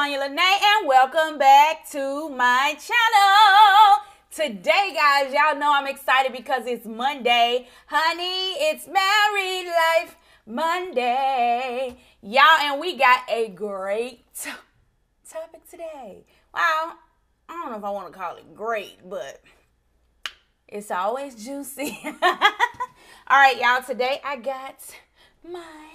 Sonya Lene, and welcome back to my channel. Today, guys, y'all know I'm excited because it's Monday. Honey, it's Married Life Monday. Y'all, and we got a great topic today. Wow, I don't know if I want to call it great, but it's always juicy. All right, y'all, today I got my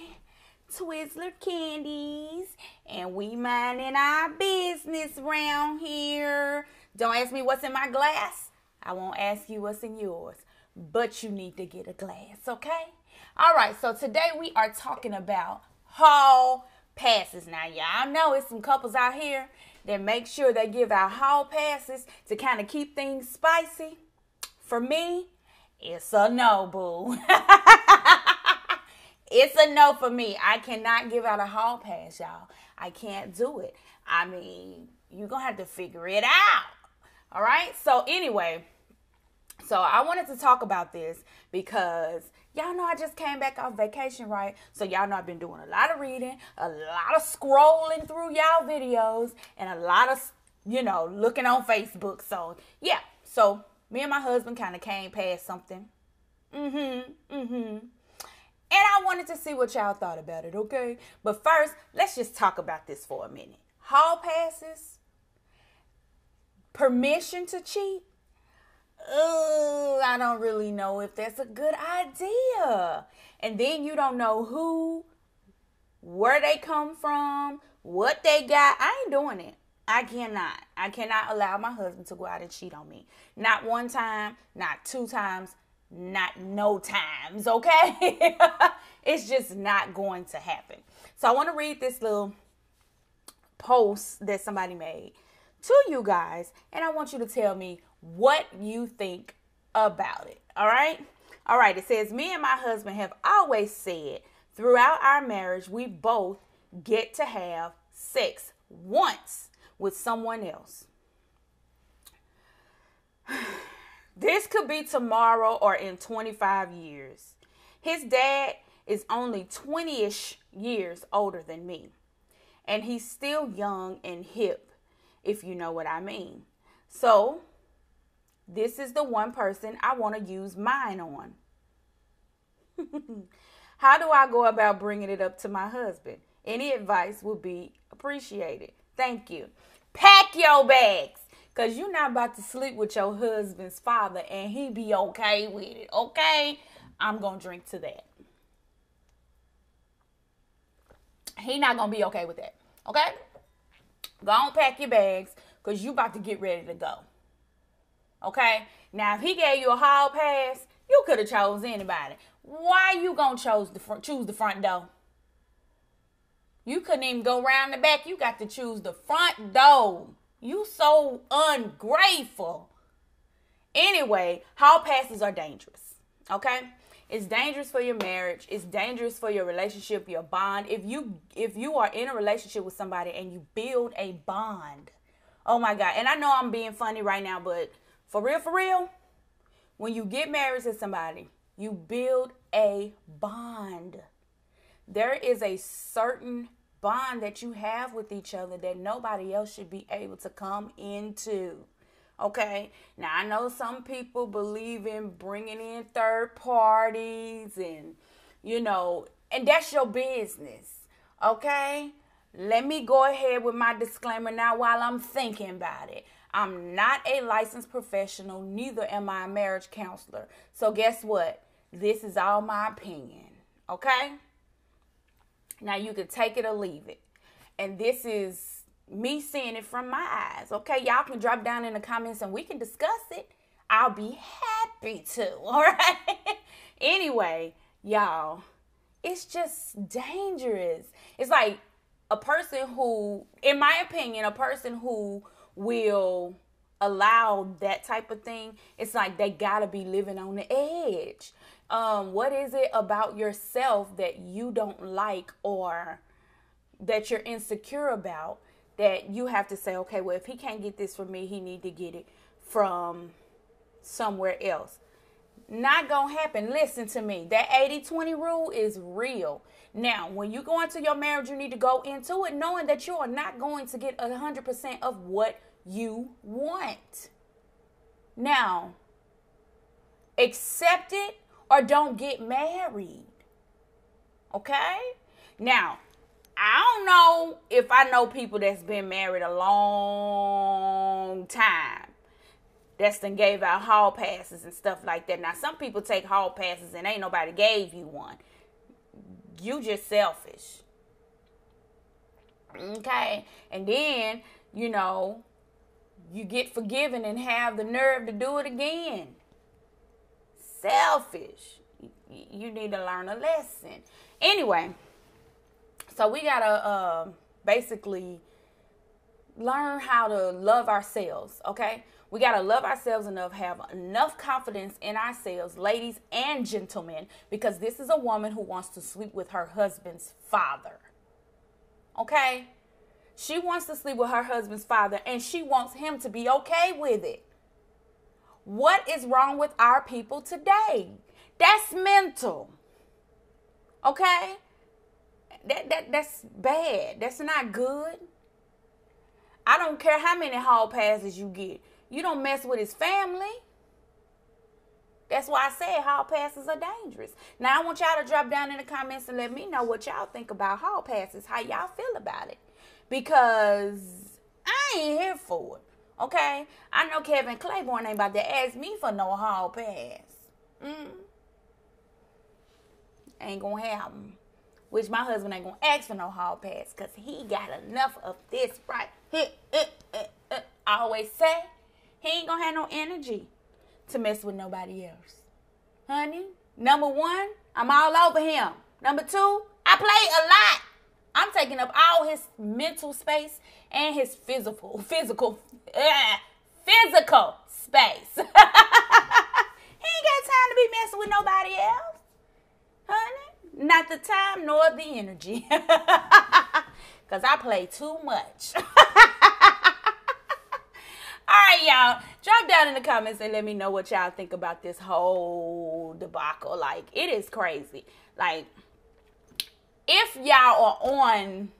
Twizzler candies, and we minding our business round here. Don't ask me what's in my glass. I won't ask you what's in yours, but you need to get a glass, okay? All right, so today we are talking about hall passes. Now, y'all know it's some couples out here that make sure they give out hall passes to kind of keep things spicy. For me, it's a no, boo. It's a no for me. I cannot give out a hall pass, y'all. I can't do it. I mean, you're going to have to figure it out. All right? So anyway, so I wanted to talk about this because y'all know I just came back off vacation, right? So y'all know I've been doing a lot of reading, a lot of scrolling through y'all videos, and a lot of, you know, looking on Facebook. So, yeah. So me and my husband kind of came past something. And I wanted to see what y'all thought about it, okay? But first, let's just talk about this for a minute. Hall passes, permission to cheat. Oh, I don't really know if that's a good idea. And then you don't know who, where they come from, what they got. I ain't doing it. I cannot. I cannot allow my husband to go out and cheat on me. Not one time, not two times. Not no times, okay? It's just not going to happen. So I want to read this little post that somebody made to you guys, and I want you to tell me what you think about it, all right? All right, it says, me and my husband have always said throughout our marriage we both get to have sex once with someone else. This could be tomorrow or in 25 years. His dad is only 20-ish years older than me, and he's still young and hip, if you know what I mean. So this is the one person I want to use mine on. How do I go about bringing it up to my husband? Any advice would be appreciated. Thank you. Pack your bags. Because you're not about to sleep with your husband's father and he be okay with it, okay? I'm going to drink to that. He not going to be okay with that, okay? Go on, pack your bags because you about to get ready to go, okay? Now, if he gave you a hall pass, you could have chose anybody. Why you going to choose the front door? You couldn't even go around the back. You got to choose the front door. You so ungrateful. Anyway, hall passes are dangerous, okay? It's dangerous for your marriage. It's dangerous for your relationship, your bond. If you are in a relationship with somebody and you build a bond, oh, my God. And I know I'm being funny right now, but for real, when you get married to somebody, you build a bond. There is a certain bond that you have with each other that nobody else should be able to come into, okay? Now, I know some people believe in bringing in third parties and, you know, and that's your business, okay? Let me go ahead with my disclaimer now while I'm thinking about it. I'm not a licensed professional, neither am I a marriage counselor. So guess what? This is all my opinion, okay? Now, you can take it or leave it. And this is me seeing it from my eyes, okay? Y'all can drop down in the comments and we can discuss it. I'll be happy to, all right? Anyway, y'all, it's just dangerous. It's like a person who, in my opinion, a person who will allow that type of thing, it's like they gotta be living on the edge. What is it about yourself that you don't like or that you're insecure about that you have to say, okay, well, if he can't get this from me, he need to get it from somewhere else? Not gonna happen. Listen to me. That 80-20 rule is real. Now, when you go into your marriage, you need to go into it knowing that you are not going to get 100% of what you want. Now, accept it or don't get married. Okay? Now, I don't know if I know people that's been married a long time that's done gave out hall passes and stuff like that. Now, some people take hall passes and ain't nobody gave you one. You just selfish. Okay? And then, you know, you get forgiven and have the nerve to do it again. Selfish. You need to learn a lesson. Anyway, so we got to basically learn how to love ourselves, okay? We got to love ourselves enough, have enough confidence in ourselves, ladies and gentlemen, because this is a woman who wants to sleep with her husband's father, okay? She wants to sleep with her husband's father, and she wants him to be okay with it. What is wrong with our people today? That's mental, okay? That's bad. That's not good. I don't care how many hall passes you get. You don't mess with his family. That's why I said hall passes are dangerous. Now, I want y'all to drop down in the comments and let me know what y'all think about hall passes, how y'all feel about it, because I ain't here for it, okay? I know Kevin Claiborne ain't about to ask me for no hall pass. Ain't going to have them. Which my husband ain't going to ask for no hall pass because he got enough of this right here. I always say he ain't going to have no energy to mess with nobody else. Honey, number one, I'm all over him. Number two, I play a lot. I'm taking up all his mental space and his physical space. He ain't got time to be messing with nobody else. Honey. Not the time nor the energy. Because I play too much. All right, y'all. Drop down in the comments and let me know what y'all think about this whole debacle. Like, it is crazy. Like, if y'all are on,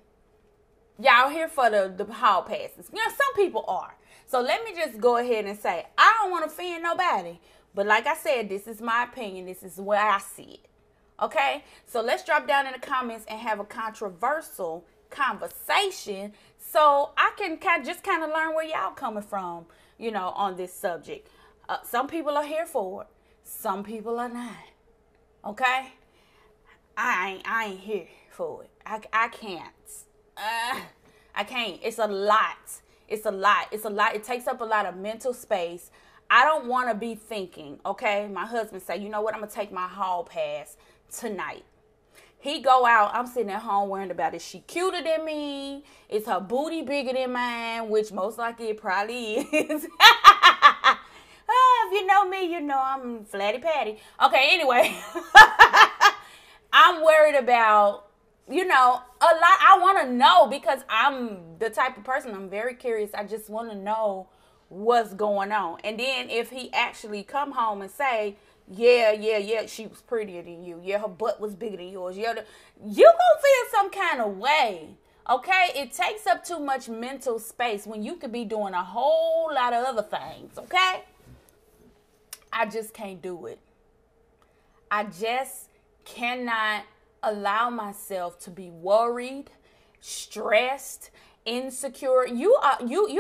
y'all here for the hall passes. You know, some people are. So let me just go ahead and say, I don't want to offend nobody. But like I said, this is my opinion. This is where I see it. Okay, so let's drop down in the comments and have a controversial conversation so I can kind of learn where y'all coming from, you know, on this subject. Some people are here for it. Some people are not. Okay? I ain't here for it. I can't. I can't. It's a lot. It's a lot. It's a lot. It takes up a lot of mental space. I don't want to be thinking, okay? My husband say, you know what? I'm going to take my hall pass tonight. He go out. I'm sitting at home worrying about, is she cuter than me? Is her booty bigger than mine? Which most likely it probably is. Oh, if you know me, you know I'm flatty patty. Okay, anyway. I'm worried about, you know, a lot. I want to know because I'm the type of person, I'm very curious. I just want to know what's going on. And then if he actually come home and say, yeah, she was prettier than you. Yeah, her butt was bigger than yours. Yeah, you gonna feel some kind of way, okay? It takes up too much mental space when you could be doing a whole lot of other things, okay? I just can't do it. I just cannot allow myself to be worried, stressed, insecure. You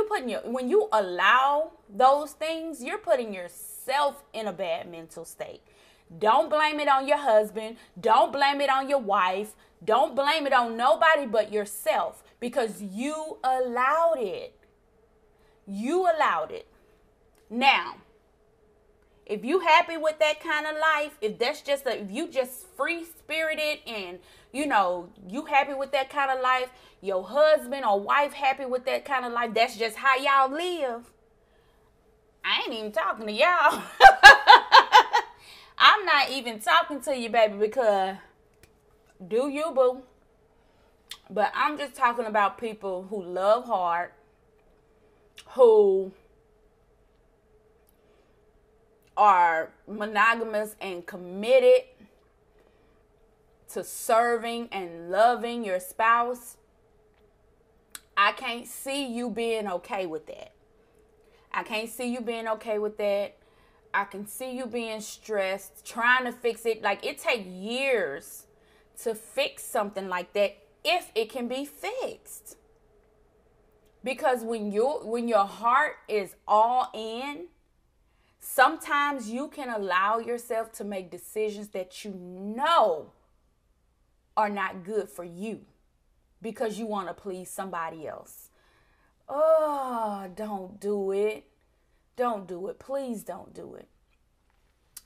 putting your, when you allow those things, you're putting yourself in a bad mental state. Don't blame it on your husband. Don't blame it on your wife. Don't blame it on nobody but yourself, because you allowed it. You allowed it. Now, if you happy with that kind of life, if that's just if you just free spirited and, you know, you happy with that kind of life, your husband or wife happy with that kind of life, that's just how y'all live. I ain't even talking to y'all. I'm not even talking to you, baby, because do you, boo? But I'm just talking about people who love hard, who are monogamous and committed to serving and loving your spouse, I can't see you being okay with that. I can see you being stressed, trying to fix it. Like, it takes years to fix something like that if it can be fixed. Because when your heart is all in, sometimes you can allow yourself to make decisions that you know are not good for you because you want to please somebody else. Oh, don't do it. Don't do it. Please don't do it.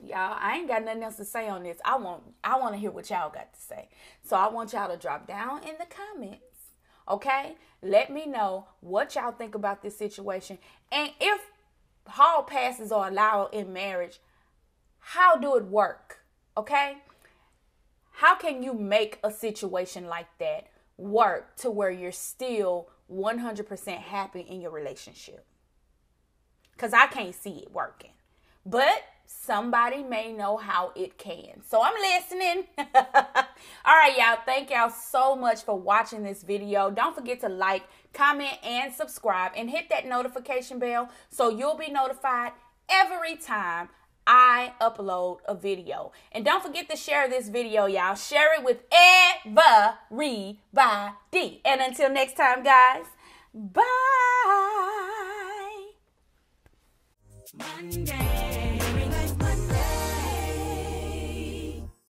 Y'all, I ain't got nothing else to say on this. I want to hear what y'all got to say. So I want y'all to drop down in the comments. Okay? Let me know what y'all think about this situation. And if hall passes are allowed in marriage, how do it work? Okay? How can you make a situation like that work to where you're still 100% happy in your relationship? Because I can't see it working. But somebody may know how it can. So I'm listening. All right, y'all. Thank y'all so much for watching this video. Don't forget to like, comment, and subscribe. And hit that notification bell so you'll be notified every time I upload a video. And don't forget to share this video, y'all. Share it with everybody. And until next time, guys, bye. Monday.